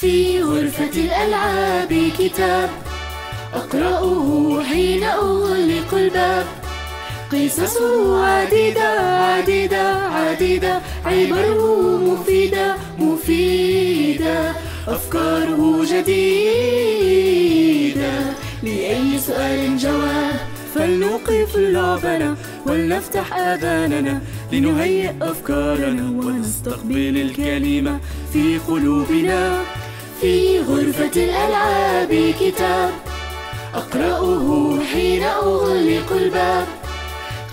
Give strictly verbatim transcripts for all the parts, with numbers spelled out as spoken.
في غرفة الألعاب كتاب أقرأه حين أغلق الباب، قصصه عديدة عديدة عديدة، عبره مفيدة مفيدة، أفكاره جديدة. لأي سؤال جواب فلنوقف لعبنا ولنفتح آذاننا لنهيئ أفكارنا ونستقبل الكلمة في قلوبنا. في غرفة الألعاب كتاب أقرأه حين أغلق الباب،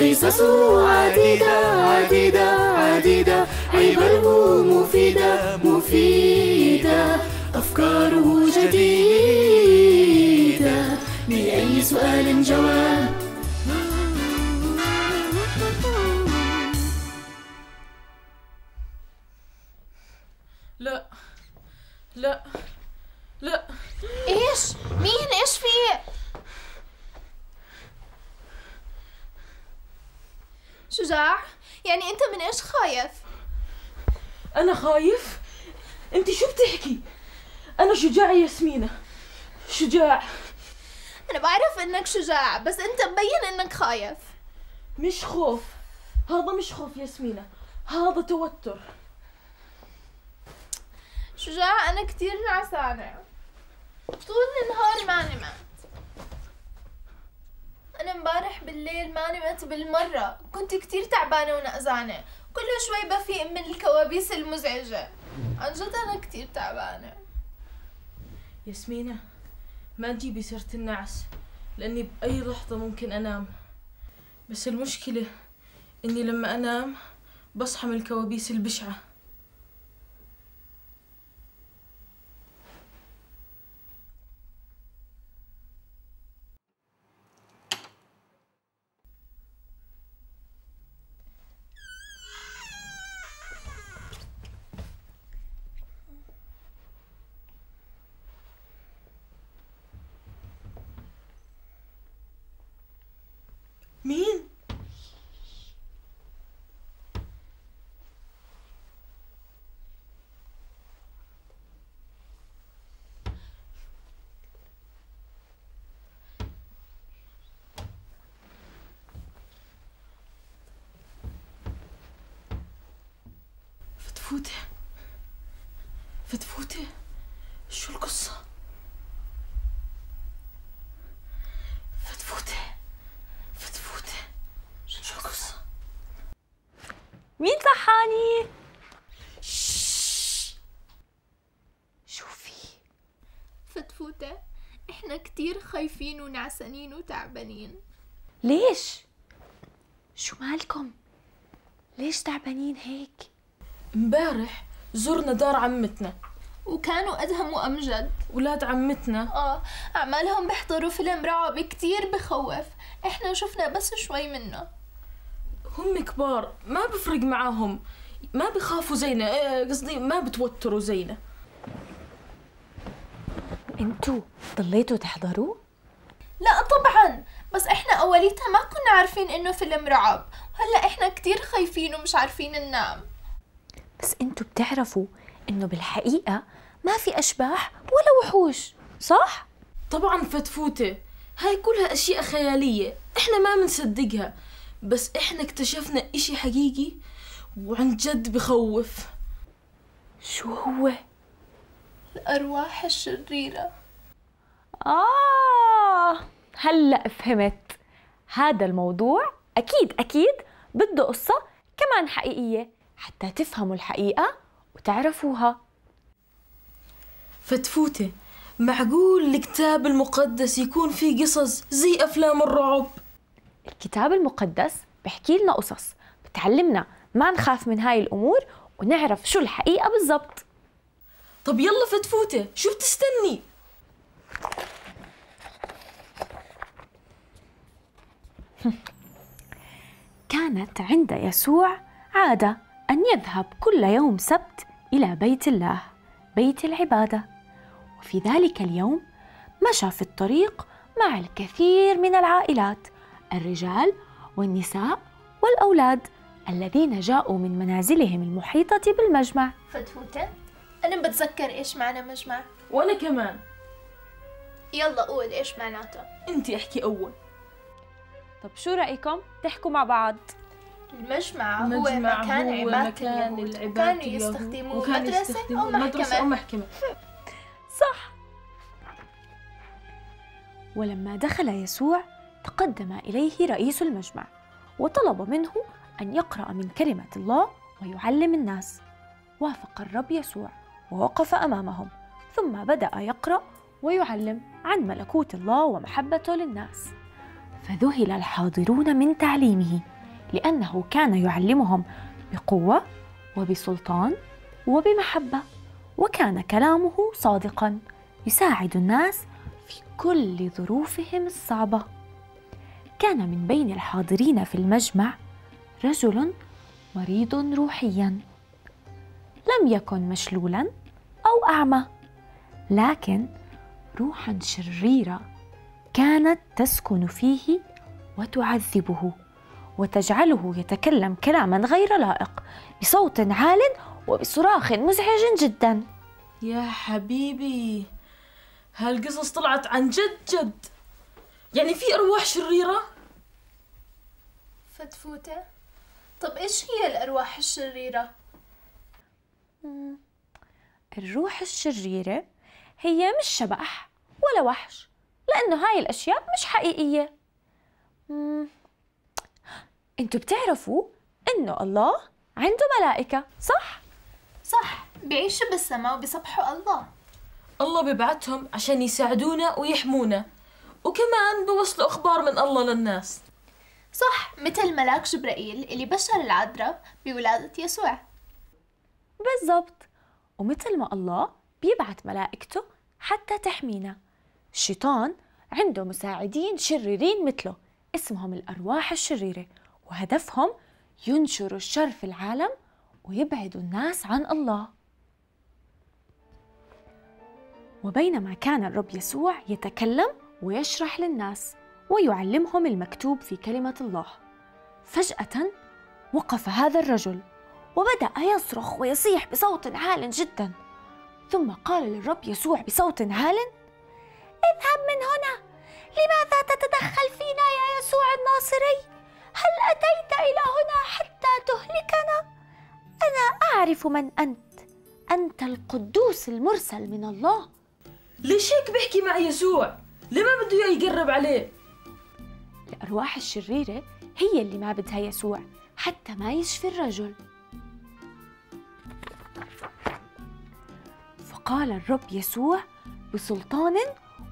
قصصه عديدة عديدة عديدة، عبره مفيدة مفيدة، أفكاره جديدة. لأي سؤال جواب. لا لا لا، ايش؟ مين؟ ايش في؟ شجاع، يعني انت من ايش خايف؟ انا خايف؟ انت شو بتحكي؟ انا شجاع يا ياسمينة، شجاع. انا بعرف انك شجاع، بس انت مبين انك خايف. مش خوف، هذا مش خوف يا ياسمينة، هذا توتر. شجاع، انا كثير نعسانة طول النهار، ما نمت. أنا امبارح بالليل ما نمت بالمرة، كنت كتير تعبانة ونقزانة، كل شوي بفيق من الكوابيس المزعجة. عن جد أنا كتير تعبانة. ياسمينة، ما تجيبي سيرة النعس، لأني بأي لحظة ممكن أنام. بس المشكلة إني لما أنام بصحى من الكوابيس البشعة. مين؟ فتفوتة، فتفوتة، شو القصة؟ مين صحاني؟ شوفي شو في؟ فتفوتة، احنا كتير خايفين ونعسانين وتعبانين. ليش؟ شو مالكم؟ ليش تعبانين هيك؟ امبارح زرنا دار عمتنا، وكانوا أدهم وأمجد ولاد عمتنا اه أعمالهم بيحضروا فيلم رعب كتير بخوف، احنا شفنا بس شوي منه. هم كبار، ما بفرق معاهم، ما بخافوا زينا، قصدي ما بتوتروا زينا. انتوا ضليتوا تحضروا؟ لا طبعا، بس احنا اوليتها ما كنا عارفين انه فيلم رعب، وهلا احنا كتير خايفين ومش عارفين ننام. بس انتوا بتعرفوا انه بالحقيقة ما في اشباح ولا وحوش، صح؟ طبعا فتفوتة، هاي كلها اشياء خيالية، احنا ما بنصدقها، بس احنا اكتشفنا اشي حقيقي وعن جد بخوف. شو هو؟ الارواح الشريرة. اه هلا فهمت، هذا الموضوع اكيد اكيد بده قصة كمان حقيقية حتى تفهموا الحقيقة وتعرفوها. فتفوتة، معقول الكتاب المقدس يكون فيه قصص زي افلام الرعب؟ الكتاب المقدس بحكي لنا قصص، بتعلمنا ما نخاف من هاي الأمور ونعرف شو الحقيقة بالضبط. طب يلا فتفوتة، شو بتستني؟ كانت عند يسوع عادة أن يذهب كل يوم سبت إلى بيت الله، بيت العبادة، وفي ذلك اليوم مشى في الطريق مع الكثير من العائلات، الرجال والنساء والأولاد الذين جاءوا من منازلهم المحيطة بالمجمع. فتفوتة، أنا ما بتذكر إيش معنى مجمع. وأنا كمان. يلا قول إيش معناتها. أنتي احكي أول. طب شو رأيكم تحكوا مع بعض؟ المجمع, المجمع هو مكان هو عبادة اليهود، كانوا يستخدموه مدرسة أو محكمة. محكمة. صح. ولما دخل يسوع تقدم إليه رئيس المجمع وطلب منه أن يقرأ من كلمة الله ويعلم الناس. وافق الرب يسوع ووقف أمامهم، ثم بدأ يقرأ ويعلم عن ملكوت الله ومحبته للناس. فذهل الحاضرون من تعليمه، لأنه كان يعلمهم بقوة وبسلطان وبمحبة، وكان كلامه صادقاً يساعد الناس في كل ظروفهم الصعبة. كان من بين الحاضرين في المجمع رجل مريض روحياً، لم يكن مشلولاً أو أعمى، لكن روحاً شريرة كانت تسكن فيه وتعذبه وتجعله يتكلم كلاما غير لائق بصوت عال وبصراخ مزعج جدا. يا حبيبي، هالقصص طلعت عن جد جد، يعني في أرواح شريرة؟ فتفوتة، طب إيش هي الأرواح الشريرة؟ الروح الشريرة هي مش شبح ولا وحش، لأنه هاي الأشياء مش حقيقية. مم. انتوا بتعرفوا انه الله عنده ملائكة، صح؟ صح، بيعيشوا بالسماء وبيسبحوا الله. الله بيبعتهم عشان يساعدونا ويحمونا، وكمان بوصلوا أخبار من الله للناس. صح، مثل ملاك جبرائيل اللي بشر العذراء بولادة يسوع. بالضبط، ومثل ما الله بيبعت ملائكته حتى تحمينا، الشيطان عنده مساعدين شريرين مثله اسمهم الأرواح الشريرة، وهدفهم ينشروا الشر في العالم ويبعدوا الناس عن الله. وبينما كان الرب يسوع يتكلم ويشرح للناس ويعلمهم المكتوب في كلمة الله، فجأة وقف هذا الرجل وبدأ يصرخ ويصيح بصوت عال جدا، ثم قال للرب يسوع بصوت عال: اذهب من هنا، لماذا تتدخل فينا يا يسوع الناصري؟ هل أتيت إلى هنا حتى تهلكنا؟ أنا أعرف من أنت، أنت القدوس المرسل من الله. ليش هيك بحكي مع يسوع؟ ليه ما بده إياه يقرب عليه؟ الأرواح الشريرة هي اللي ما بدها يسوع حتى ما يشفي الرجل. فقال الرب يسوع بسلطان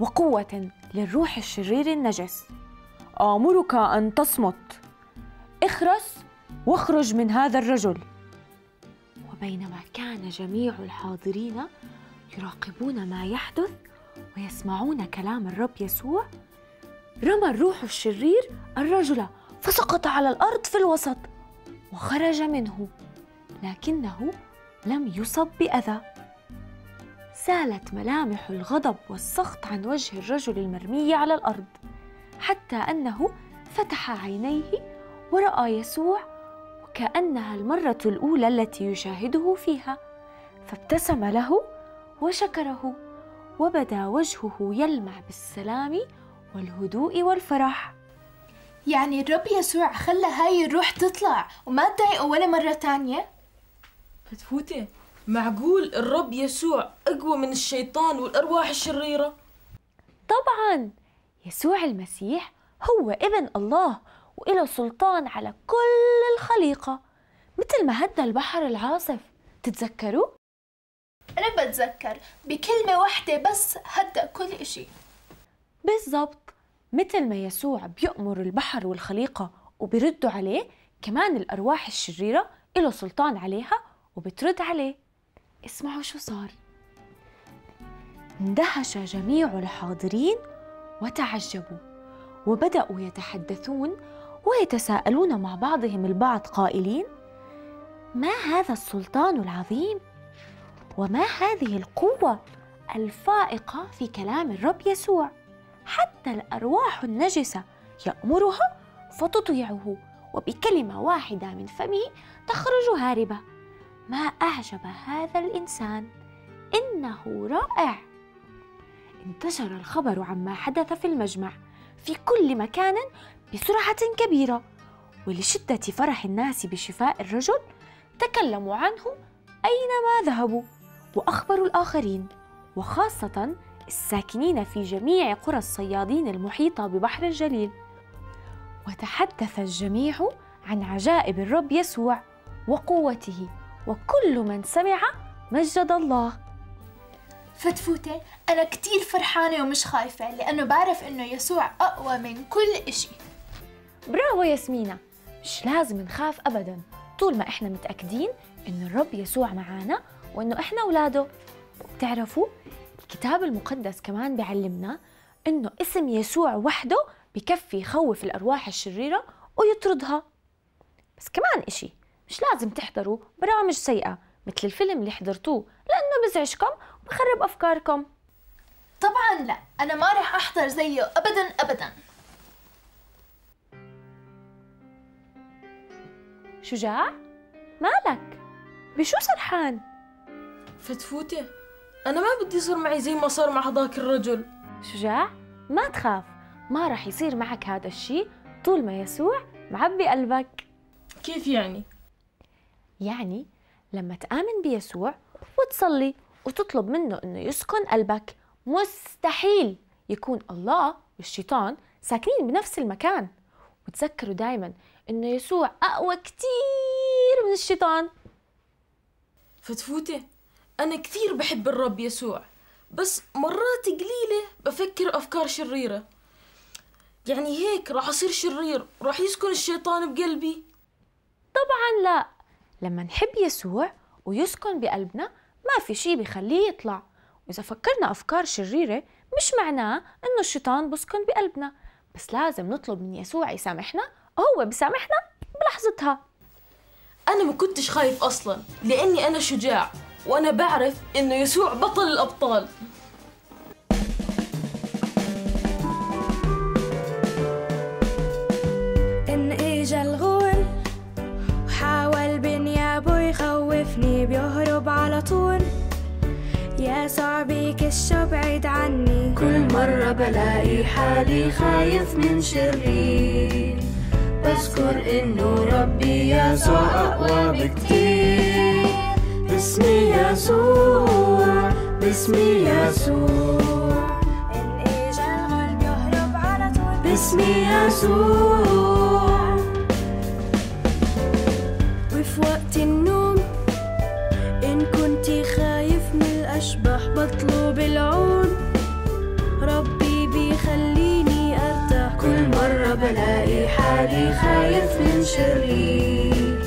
وقوة للروح الشرير النجس: آمرك أن تصمت، اخرس واخرج من هذا الرجل. وبينما كان جميع الحاضرين يراقبون ما يحدث ويسمعون كلام الرب يسوع، رمى الروح الشرير الرجل فسقط على الأرض في الوسط وخرج منه، لكنه لم يصب بأذى. سالت ملامح الغضب والسخط عن وجه الرجل المرمي على الأرض، حتى أنه فتح عينيه ورأى يسوع، وكأنها المرة الأولى التي يشاهده فيها، فابتسم له وشكره، وبدا وجهه يلمع بالسلام والهدوء والفرح. يعني الرب يسوع خلى هاي الروح تطلع وما تضايقه ولا مرة تانية؟ فتفوتة، معقول الرب يسوع أقوى من الشيطان والأرواح الشريرة؟ طبعاً، يسوع المسيح هو ابن الله وإله سلطان على كل الخليقة، مثل ما هدى البحر العاصف، تتذكروا؟ أنا بتذكر، بكلمة واحدة بس هدى كل إشي. بالضبط، مثل ما يسوع بيأمر البحر والخليقة وبيردوا عليه، كمان الأرواح الشريرة إله سلطان عليها وبترد عليه. اسمعوا شو صار. اندهش جميع الحاضرين وتعجبوا، وبدأوا يتحدثون ويتساءلون مع بعضهم البعض قائلين: ما هذا السلطان العظيم؟ وما هذه القوة الفائقة في كلام الرب يسوع؟ حتى الأرواح النجسة يأمرها فتطيعه، وبكلمة واحدة من فمه تخرج هاربة. ما أعجب هذا الإنسان، إنه رائع. انتشر الخبر عما حدث في المجمع في كل مكان بسرعة كبيرة، ولشدة فرح الناس بشفاء الرجل تكلموا عنه أينما ذهبوا وأخبروا الآخرين، وخاصة الساكنين في جميع قرى الصيادين المحيطة ببحر الجليل. وتحدث الجميع عن عجائب الرب يسوع وقوته، وكل من سمع مجد الله. فتفوتة، أنا كتير فرحانة ومش خايفة لأنه بعرف إنه يسوع أقوى من كل إشي. برافو ياسمينة، مش لازم نخاف أبداً طول ما إحنا متأكدين إنه الرب يسوع معانا وإنه إحنا أولاده. بتعرفوا الكتاب المقدس كمان بيعلمنا إنه اسم يسوع وحده بكفي يخوف الأرواح الشريرة ويطردها. بس كمان إشي، مش لازم تحضروا برامج سيئة مثل الفيلم اللي حضرتوه لأنه بزعجكم وبخرب أفكاركم. طبعاً لا، أنا ما رح أحضر زيه أبداً أبداً. شجاع؟ مالك؟ بشو سرحان؟ فتفوتة، أنا ما بدي يصير معي زي ما صار مع هذاك الرجل. شجاع؟ ما تخاف، ما رح يصير معك هذا الشي طول ما يسوع معبي قلبك. كيف يعني؟ يعني لما تآمن بيسوع وتصلي وتطلب منه إنه يسكن قلبك، مستحيل يكون الله والشيطان ساكنين بنفس المكان. وتذكروا دايماً إنه يسوع أقوى كتير من الشيطان. فتفوتة، أنا كثير بحب الرب يسوع، بس مرات قليلة بفكر أفكار شريرة. يعني هيك راح أصير شرير وراح يسكن الشيطان بقلبي؟ طبعاً لا، لما نحب يسوع ويسكن بقلبنا ما في شي بيخليه يطلع. وإذا فكرنا أفكار شريرة مش معناه إنه الشيطان بسكن بقلبنا، بس لازم نطلب من يسوع يسامحنا وهو بيسامحنا بلحظتها. أنا ما كنتش خايف أصلاً لأني أنا شجاع، وأنا بعرف إنه يسوع بطل الأبطال. إن إجا الغول وحاول بنيابه يخوفني بيهرب على طول، يا صعبي كشه بعيد عني. كل مرة بلاقي حالي خايف من شرير، بذكر إنه ربي يسوع أقوى بكتير. باسمي يسوع، باسمي يسوع، إن إجا الغلب يهرب على طول. باسمي يسوع، وفي وقت النوم إن كنتي خايف من الأشباح بطلب العون، ربي بيخليني أرتاح. كل مرة بلاقي حالي خايف من شرير،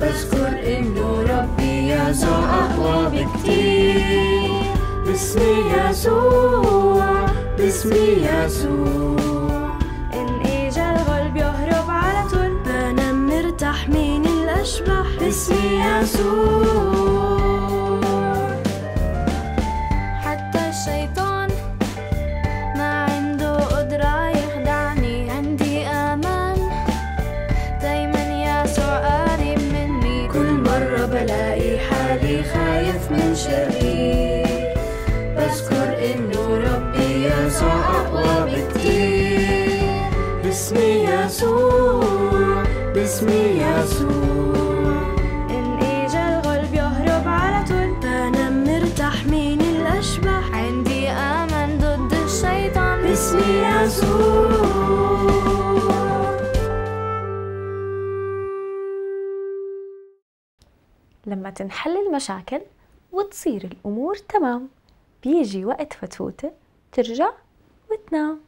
بذكر إنه ربي يسوع أقوى بكتير. باسمي يسوع، باسمي يسوع، إن إجا الغلب يهرب على طول. بنام مرتاح من الأشباح. باسمي يسوع، حتى الشيطان ما عنده قدرة يخدعني. عندي أمان دايما يسوع مني. كل مرة بلاقي حالي خايف من شرير، بذكر إنه ربي يسوع أقوى بكتير. باسمي يسوع، باسمي يسوع، إن إجا الغلب يهرب على طول. بنام مرتاح من الأشباح، عندي أمان ضد الشيطان. باسمي يسوع. لما تنحل المشاكل وتصير الأمور تمام، بيجي وقت فتفوتة ترجع وتنام.